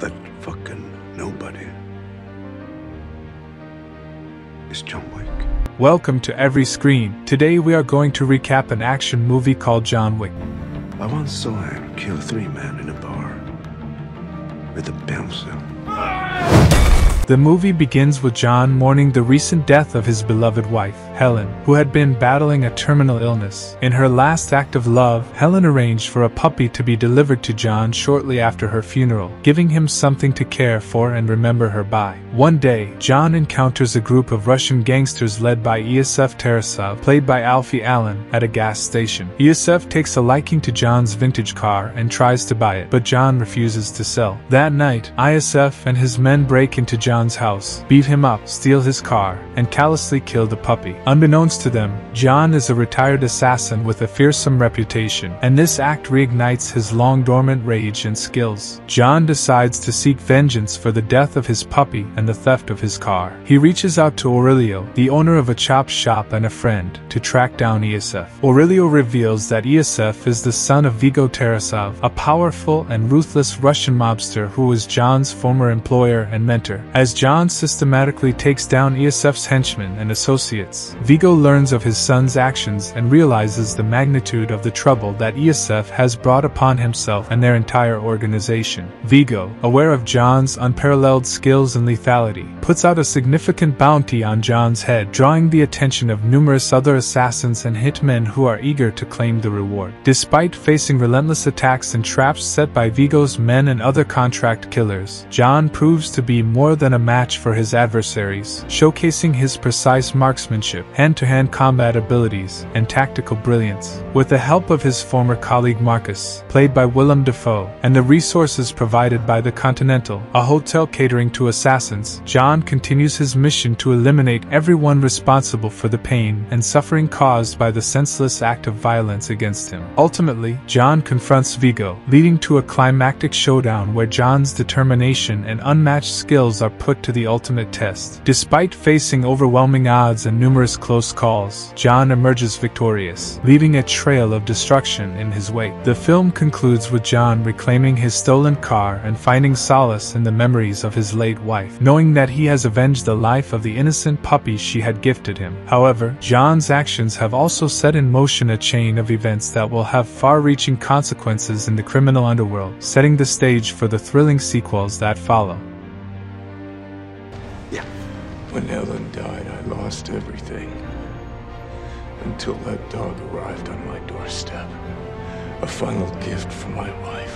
That fucking nobody is John Wick. Welcome to Every Screen. Today we are going to recap an action movie called John Wick. I once saw him kill three men in a bar with a pencil. The movie begins with John mourning the recent death of his beloved wife, Helen, who had been battling a terminal illness. In her last act of love, Helen arranged for a puppy to be delivered to John shortly after her funeral, giving him something to care for and remember her by. One day, John encounters a group of Russian gangsters led by Iosef Tarasov, played by Alfie Allen, at a gas station. Iosef takes a liking to John's vintage car and tries to buy it, but John refuses to sell. That night, Iosef and his men break into John's house, beat him up, steal his car, and callously kill the puppy. Unbeknownst to them, John is a retired assassin with a fearsome reputation, and this act reignites his long dormant rage and skills. John decides to seek vengeance for the death of his puppy and the theft of his car. He reaches out to Aurelio, the owner of a chop shop and a friend, to track down Iosef. Aurelio reveals that Iosef is the son of Vigo Tarasov, a powerful and ruthless Russian mobster who was John's former employer and mentor. As John systematically takes down Iosef's henchmen and associates, Vigo learns of his son's actions and realizes the magnitude of the trouble that Iosef has brought upon himself and their entire organization. Vigo, aware of John's unparalleled skills and lethality, puts out a significant bounty on John's head, drawing the attention of numerous other assassins and hitmen who are eager to claim the reward. Despite facing relentless attacks and traps set by Vigo's men and other contract killers, John proves to be more than a match for his adversaries, showcasing his precise marksmanship, hand-to-hand combat abilities, and tactical brilliance. With the help of his former colleague Marcus, played by Willem Dafoe, and the resources provided by The Continental, a hotel catering to assassins, John continues his mission to eliminate everyone responsible for the pain and suffering caused by the senseless act of violence against him. Ultimately, John confronts Vigo, leading to a climactic showdown where John's determination and unmatched skills are put to the ultimate test. Despite facing overwhelming odds and numerous close calls, John emerges victorious, leaving a trail of destruction in his wake. The film concludes with John reclaiming his stolen car and finding solace in the memories of his late wife, knowing that he has avenged the life of the innocent puppy she had gifted him. However, John's actions have also set in motion a chain of events that will have far-reaching consequences in the criminal underworld, setting the stage for the thrilling sequels that follow. When Helen died, I lost everything. Until that dog arrived on my doorstep. A final gift from my wife.